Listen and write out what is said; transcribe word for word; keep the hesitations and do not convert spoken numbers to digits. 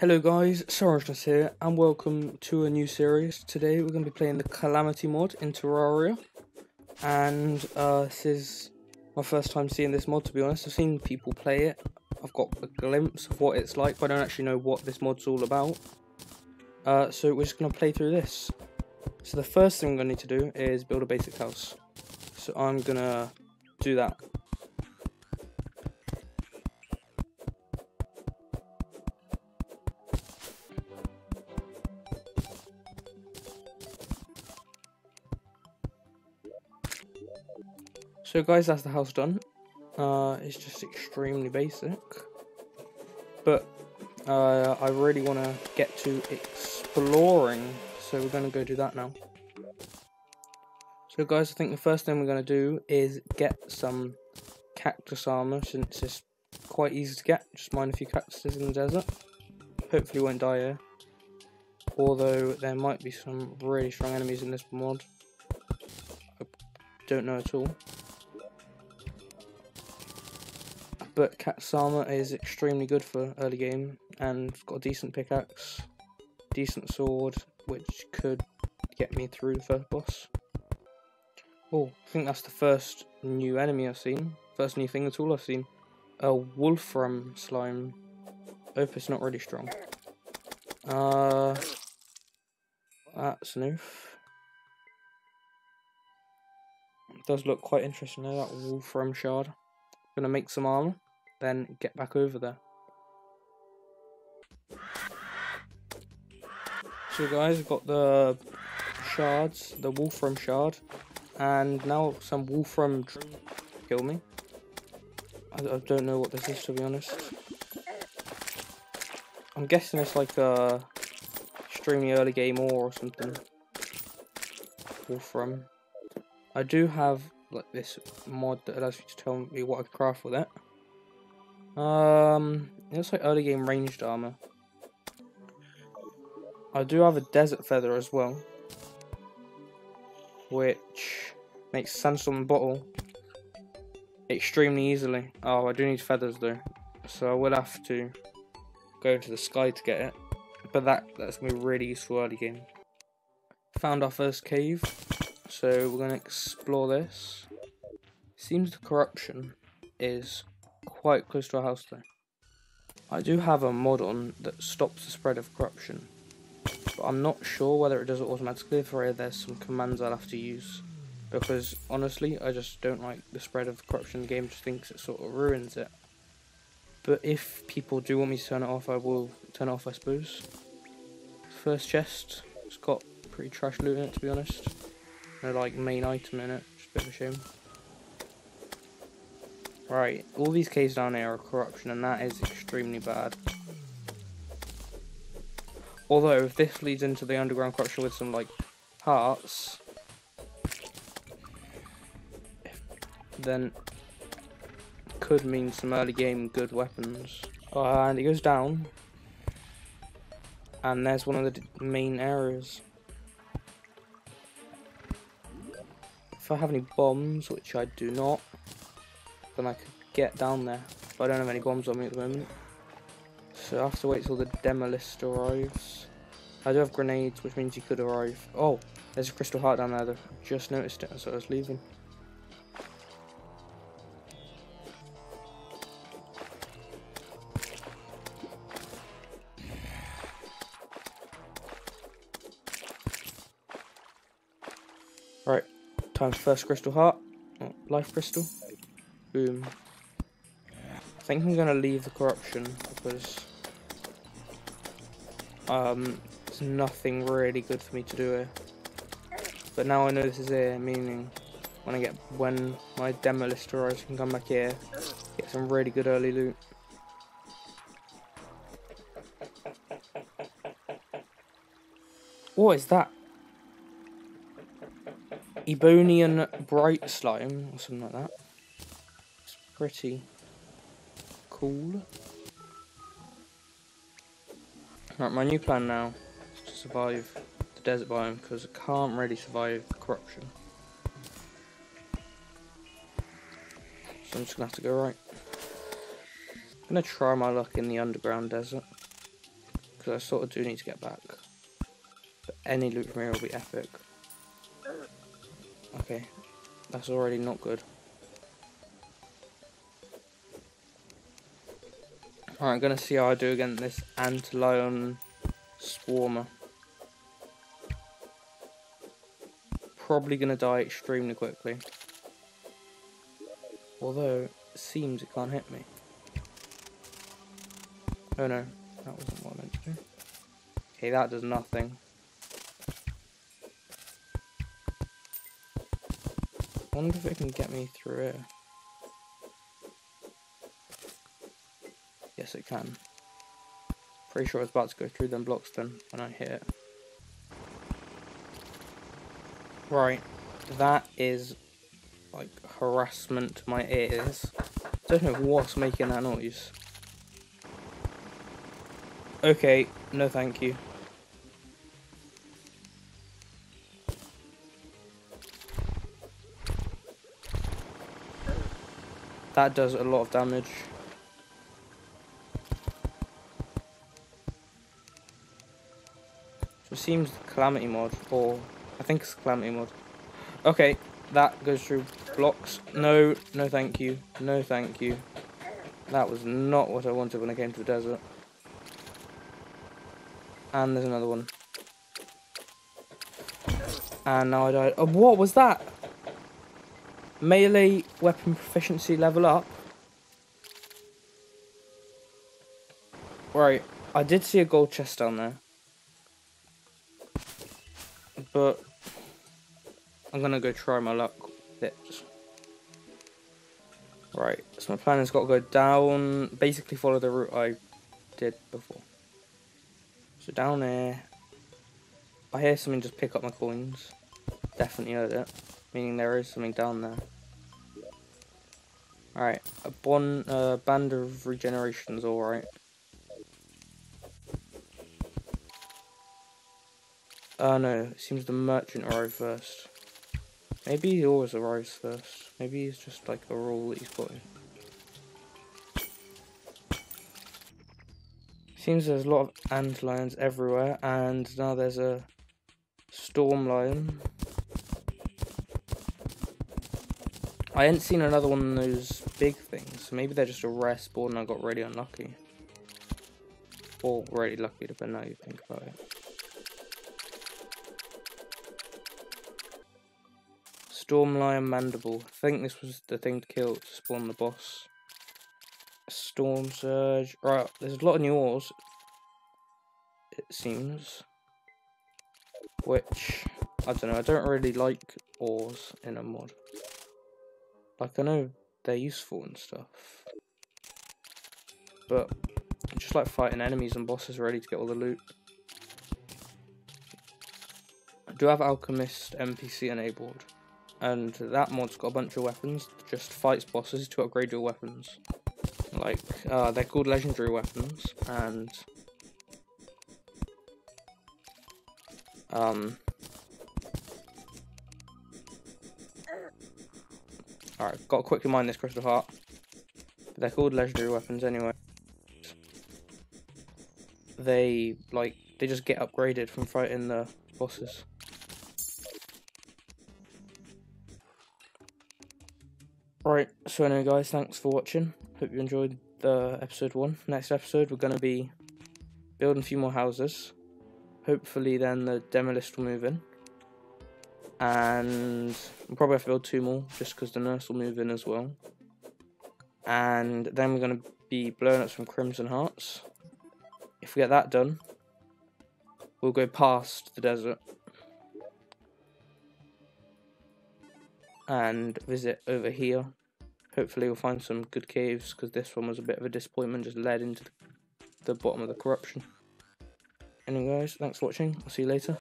Hello guys, Sir Orange here, and welcome to a new series. Today we're going to be playing the Calamity mod in Terraria, and uh, this is my first time seeing this mod, to be honest. I've seen people play it, I've got a glimpse of what it's like, but I don't actually know what this mod's all about. Uh, so we're just going to play through this. So the first thing I'm going to need to do is build a basic house. So I'm going to do that. So guys, that's the house done. Uh, it's just extremely basic, but uh, I really want to get to exploring, so we're going to go do that now. So guys, I think the first thing we're going to do is get some cactus armor, since it's quite easy to get. Just mine a few cactuses in the desert. Hopefully won't die here, although there might be some really strong enemies in this mod. I don't know at all. But cactus armor is extremely good for early game, and got a decent pickaxe, decent sword, which could get me through the first boss. Oh, I think that's the first new enemy I've seen, first new thing at all I've seen. A Wolfram slime. Hope it's not really strong. Uh, that's an oof. It does look quite interesting though, that Wolfram shard. Gonna make some armor, then get back over there. So guys, we've got the shards, the Wolfram shard, and now some Wolfram kill me. I, I don't know what this is, to be honest. I'm guessing it's like a extremely early game ore or something. Wolfram. I do have like this mod that allows you to tell me what I can craft with it. Um, it looks like early game ranged armor. I do have a desert feather as well, which makes sandstorm bottle extremely easily. Oh, I do need feathers though, so I will have to go into the sky to get it. But that that's gonna be really useful early game. Found our first cave. So we're going to explore this. Seems the corruption is quite close to our house though. I do have a mod on that stops the spread of corruption, but I'm not sure whether it does it automatically. If there's some commands I'll have to use, because honestly I just don't like the spread of corruption. The game just thinks it sort of ruins it. But if people do want me to turn it off, I will turn it off, I suppose. First chest, it's got pretty trash loot in it, to be honest. No, like, main item in it, which is a bit of a shame. Right, all these caves down here are corruption, and that is extremely bad. Although, if this leads into the underground corruption with some, like, hearts, then it could mean some early game good weapons. Uh, and it goes down, and there's one of the main areas. If I have any bombs, which I do not, then I could get down there, but I don't have any bombs on me at the moment, so I have to wait till the demolist arrives. I do have grenades, which means he could arrive. Oh, there's a crystal heart down there though. I just noticed it as I was leaving. Right. Time for first crystal heart. Oh, life crystal. Boom. I think I'm going to leave the corruption, because um, there's nothing really good for me to do here. But now I know this is here, meaning when I get when my demolist arrives, I can come back here, get some really good early loot. What is that? Ebonian Bright Slime, or something like that. It's pretty cool. Right, my new plan now is to survive the desert biome, because I can't really survive the corruption. So I'm just going to have to go right. I'm going to try my luck in the underground desert. because I sort of do need to get back. But any loot from here will be epic. Okay, that's already not good. Alright, I'm gonna see how I do against this Antlion Swarmer. Probably gonna die extremely quickly. Although, it seems it can't hit me. Oh no, that wasn't what I meant to do. Okay, that does nothing. I wonder if it can get me through here. Yes, it can. Pretty sure I was about to go through them blocks then when I hit it. Right, that is like harassment to my ears. I don't know what's making that noise. Okay, no thank you. That does a lot of damage. So it seems the Calamity mod, or I think it's the Calamity mod. Okay, that goes through blocks. No, no thank you, no thank you. That was not what I wanted when I came to the desert. And there's another one. And now I died. Oh, what was that? Melee weapon proficiency level up. Right, I did see a gold chest down there. But I'm gonna go try my luck with it. Right, so my plan has got to go down, basically follow the route I did before. So down there, I hear something just pick up my coins. Definitely heard it, meaning there is something down there. Alright, a bon, uh, band of regeneration's alright. Uh, no, it seems the merchant arrived first. Maybe he always arrives first. Maybe he's just like a rule that he's got. Seems there's a lot of antlions everywhere, and now there's a storm lion. I hadn't seen another one of those big things, so maybe they're just a rare spawn and I got really unlucky. Or really lucky, depending on how you think about it. Storm Lion Mandible. I think this was the thing to kill to spawn the boss. Storm Surge. Right, there's a lot of new ores, it seems. Which, I don't know, I don't really like ores in a mod. Like, I know they're useful and stuff. But, I just like fighting enemies and bosses ready to get all the loot. I do have Alchemist N P C enabled. And that mod's got a bunch of weapons, just fights bosses to upgrade your weapons. Like, uh, they're called legendary weapons, and um, alright, gotta quickly mine this crystal heart, but they're called legendary weapons anyway. They, like, they just get upgraded from fighting the bosses. Right, so anyway guys, thanks for watching. Hope you enjoyed the episode one. Next episode we're going to be building a few more houses. Hopefully then the demolist will move in. And we'll probably have to build two more just because the nurse will move in as well. And then we're going to be blowing up some crimson hearts. If we get that done, we'll go past the desert and visit over here. Hopefully we'll find some good caves, because this one was a bit of a disappointment, just led into the bottom of the corruption. Anyway guys, thanks for watching, I'll see you later.